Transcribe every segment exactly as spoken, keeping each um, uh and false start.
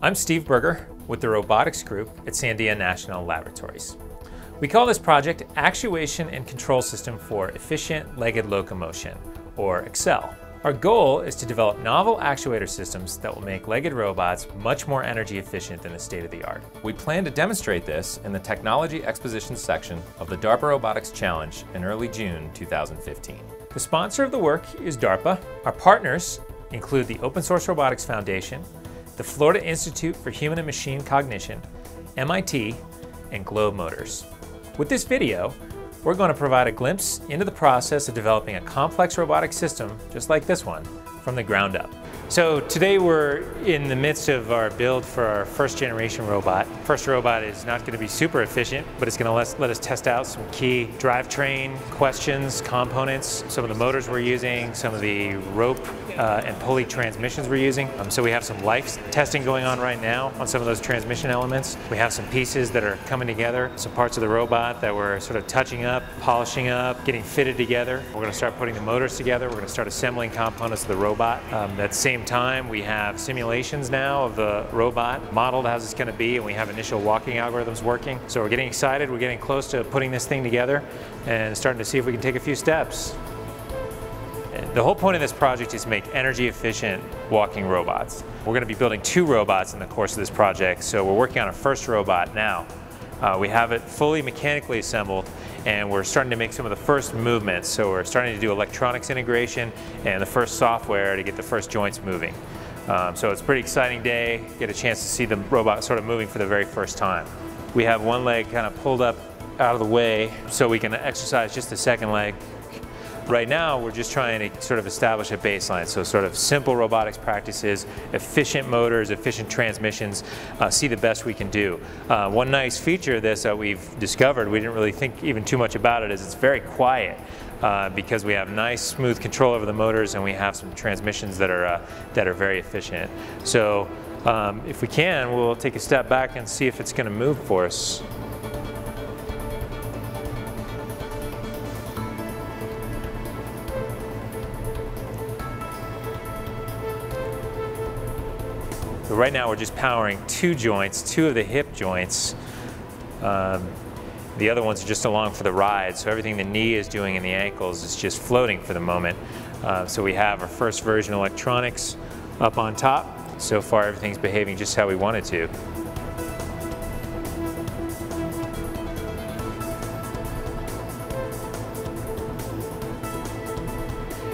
I'm Steve Berger with the Robotics Group at Sandia National Laboratories. We call this project Actuation and Control System for Efficient Legged Locomotion, or Excel. Our goal is to develop novel actuator systems that will make legged robots much more energy efficient than the state of the art. We plan to demonstrate this in the Technology Exposition section of the DARPA Robotics Challenge in early June two thousand fifteen. The sponsor of the work is DARPA. Our partners include the Open Source Robotics Foundation, the Florida Institute for Human and Machine Cognition, M I T, and Globe Motors. With this video, we're going to provide a glimpse into the process of developing a complex robotic system just like this one from the ground up. So today we're in the midst of our build for our first generation robot. First robot is not going to be super efficient, but it's going to let us test out some key drivetrain questions, components, some of the motors we're using, some of the rope uh, and pulley transmissions we're using. Um, so we have some life testing going on right now on some of those transmission elements. We have some pieces that are coming together, some parts of the robot that we're sort of touching up, polishing up, getting fitted together. We're going to start putting the motors together. We're going to start assembling components of the robot. Um, that same time, we have simulations now of the robot modeled as it's going to be, and we have initial walking algorithms working. So we're getting excited, we're getting close to putting this thing together and starting to see if we can take a few steps. The whole point of this project is to make energy efficient walking robots. We're going to be building two robots in the course of this project, so we're working on our first robot now. Uh, we have it fully mechanically assembled, and we're starting to make some of the first movements. So we're starting to do electronics integration and the first software to get the first joints moving. Um, so it's a pretty exciting day. Get a chance to see the robot sort of moving for the very first time. We have one leg kind of pulled up out of the way so we can exercise just the second leg. Right now, we're just trying to sort of establish a baseline, so sort of simple robotics practices, efficient motors, efficient transmissions, uh, see the best we can do. Uh, one nice feature of this that we've discovered, we didn't really think even too much about it, is it's very quiet. Uh, because we have nice smooth control over the motors, and we have some transmissions that are uh, that are very efficient. So um, if we can, we'll take a step back and see if it's going to move for us. So right now we're just powering two joints, two of the hip joints. Um, the other ones are just along for the ride, so everything the knee is doing and the ankles is just floating for the moment. Uh, so we have our first version of electronics up on top. So far everything's behaving just how we want it to.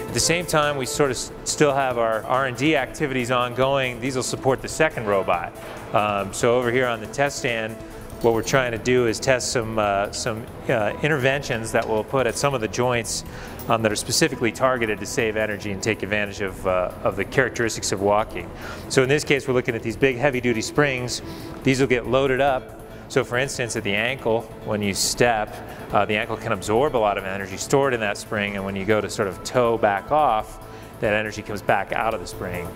At the same time, we sort of still have our R and D activities ongoing. These will support the second robot. Um, so over here on the test stand, what we're trying to do is test some, uh, some uh, interventions that we'll put at some of the joints um, that are specifically targeted to save energy and take advantage of, uh, of the characteristics of walking. So in this case, we're looking at these big heavy-duty springs. These will get loaded up. So for instance, at the ankle, when you step, uh, the ankle can absorb a lot of energy stored in that spring, and when you go to sort of toe back off, that energy comes back out of the spring.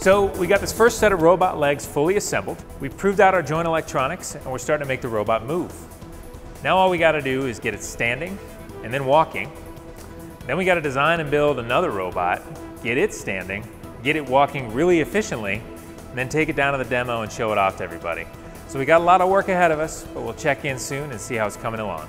So we got this first set of robot legs fully assembled. We proved out our joint electronics, and we're starting to make the robot move. Now all we got to do is get it standing and then walking. Then we got to design and build another robot, get it standing, get it walking really efficiently, and then take it down to the demo and show it off to everybody. So we got a lot of work ahead of us, but we'll check in soon and see how it's coming along.